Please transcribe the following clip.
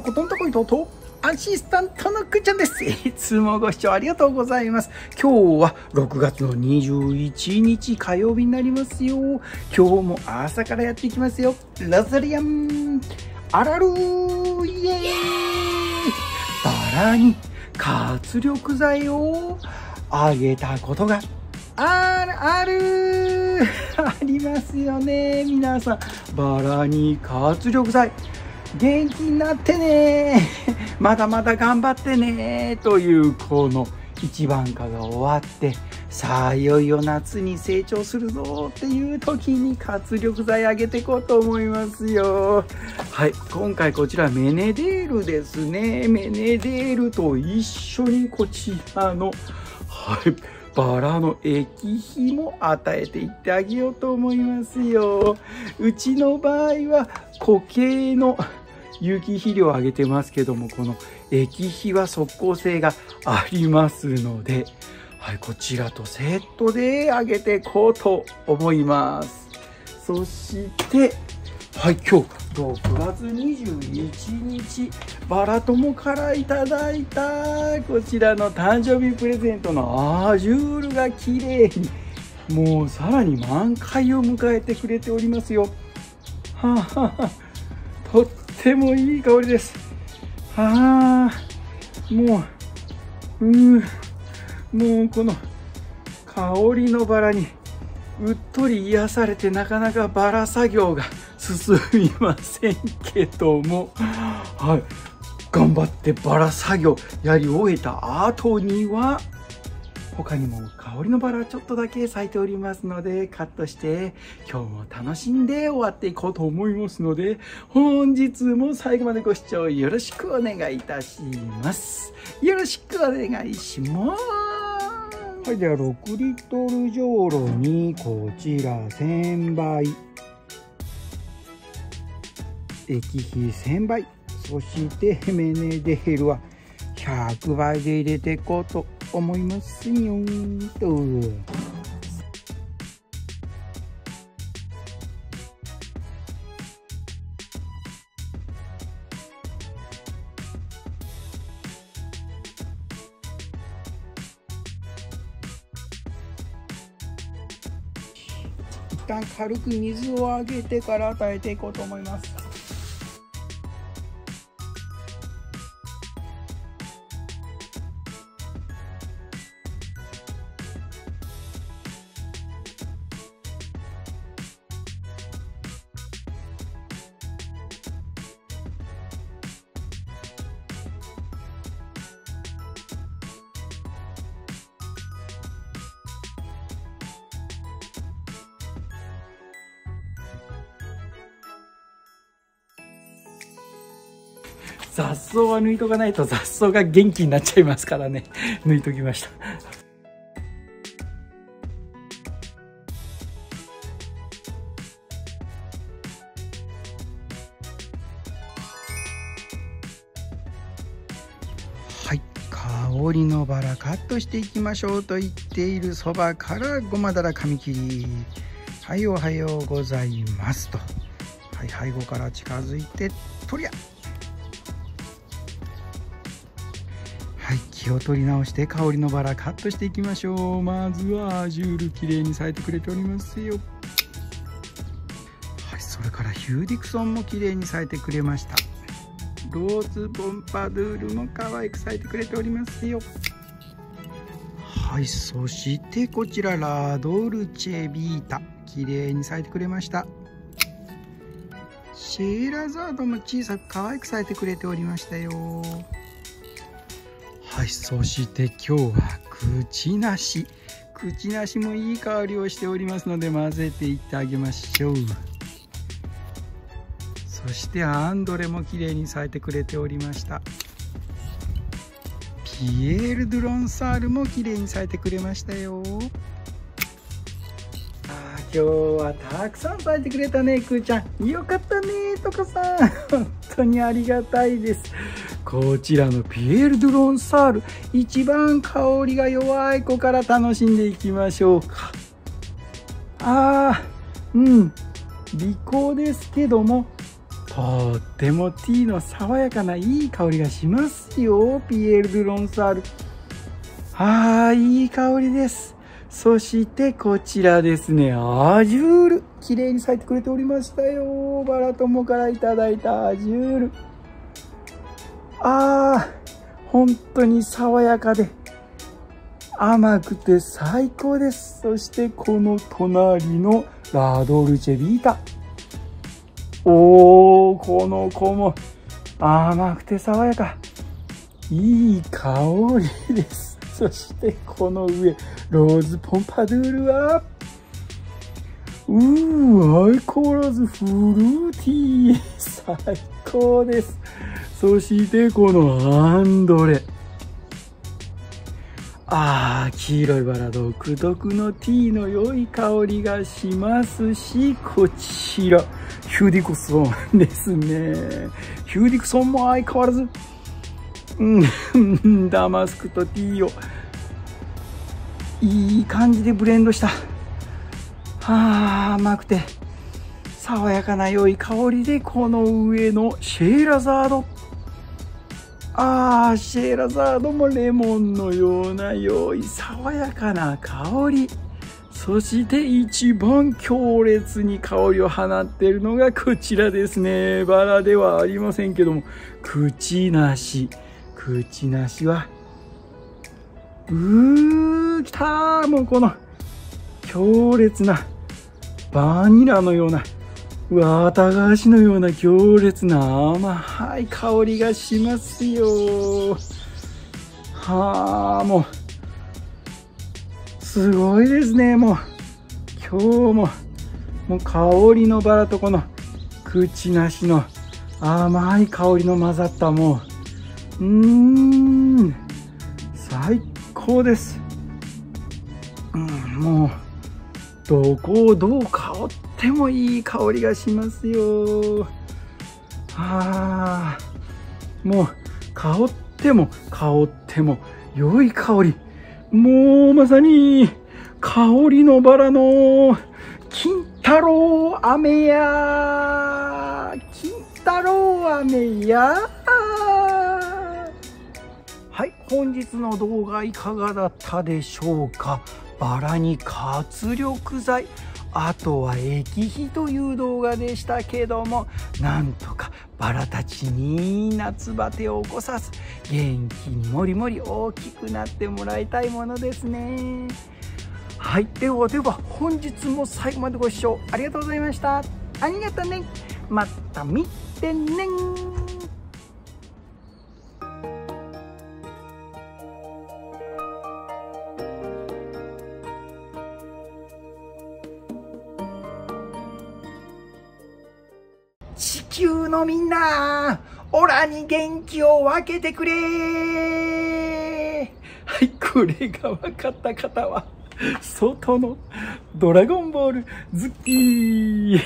ことんとこいとうとアシスタントのくーちゃんです。いつもご視聴ありがとうございます。今日は6月の21日火曜日になりますよ。今日も朝からやっていきますよ。ラザリアンあらるーイエーイバラに活力剤をあげたことがあるありますよね。皆さん、バラに活力剤元気になってねまだまだ頑張ってねというこの一番化が終わって、さあいよいよ夏に成長するぞっていう時に活力剤あげていこうと思いますよ。はい、今回こちらメネデールですね。メネデールと一緒にこちらの、はい、バラの液肥も与えていってあげようと思いますよ。うちの場合は固形の有機肥料をあげてますけども、この液肥は即効性がありますので、はい、こちらとセットであげていこうと思います。そして、はい、今日6月21日、バラ友からいただいたこちらの誕生日プレゼントのアジュールが綺麗に、もうさらに満開を迎えてくれておりますよ。はあ、はあ、とってもいい香りです。はあ、もう、もうこの香りのバラにうっとり癒されて、なかなかバラ作業が進みませんけども、はい、頑張ってバラ作業やり終えた後には、他にも香りのバラちょっとだけ咲いておりますので、カットして今日も楽しんで終わっていこうと思いますので、本日も最後までご視聴よろしくお願いいたします。よろしくお願いします。はい、では6リットルじょうろにこちら1000倍液肥1000倍、そしてメネデールは100倍で入れていこうと思いますよーと。一旦軽く水をあげてから与えていこうと思います。雑草は抜いとかないと雑草が元気になっちゃいますからね抜いときました。はい、香りのバラカットしていきましょうと言っているそばからごまだら紙切り、はい、おはようございますと、はい、背後から近づいてとりゃ、はい、気を取り直して香りのバラカットしていきましょう。まずはアジュール綺麗に咲いてくれておりますよ。はい、それからヒューディクソンも綺麗に咲いてくれました。ローズボンパドゥールも可愛く咲いてくれておりますよ。はい、そしてこちらラドルチェビータ綺麗に咲いてくれました。シェーラザードも小さく可愛く咲いてくれておりましたよ。はい、そして今日は口なし、口なしもいい香りをしておりますので混ぜていってあげましょう。そしてアンドレも綺麗に咲いてくれておりました。ピエール・ドゥ・ロンサールも綺麗に咲いてくれましたよ。あ、今日はたくさん咲いてくれたね、くーちゃん。よかったね、とかさん本当にありがたいです。こちらのピエール・ドゥ・ロンサール、一番香りが弱い子から楽しんでいきましょうか。ああ、うん、微香ですけども、ととてもティーの爽やかないい香りがしますよ、ピエール・ル・ロンサール。いい香りです。そしてこちらですね、アジュール。綺麗に咲いてくれておりましたよ。バラ友からいただいたアジュール。本当に爽やかで甘くて最高です。そしてこの隣のラドルチェビータ。この子も甘くて爽やか。いい香りです。そしてこの上、ローズポンパドゥールは、相変わらずフルーティー。最高です。そしてこのアンドレ。黄色いバラ独特のティーの良い香りがしますし、こちら、ヒューディクソンですね。ヒューディクソンも相変わらず、ダマスクとティーをいい感じでブレンドした。甘くて爽やかな良い香りで、この上のシェーラザード。シェーラザードもレモンのような良い爽やかな香り。そして一番強烈に香りを放っているのがこちらですね。バラではありませんけども、口なし。口なしは、きたー、もうこの強烈なバニラのような、綿菓子のような強烈な甘い香りがしますよ。もうすごいですね。もう今日もう香りのバラとこの口なしの甘い香りの混ざった、もう最高です。もうどこをどう香ってもいい香りがしますよ。もう香っても香っても良い香り。もうまさに香りのバラの金太郎飴や、金太郎飴や。はい、本日の動画いかがだったでしょうか。バラに活力剤、あとは液肥という動画でしたけども、なんとかバラたちに夏バテを起こさず、元気にもりもり大きくなってもらいたいものですね。はい、ではでは本日も最後までご視聴ありがとうございました。ありがとね。また見てね。地球のみんな、オラに元気を分けてくれ。はい、これが分かった方は、外のドラゴンボール好き。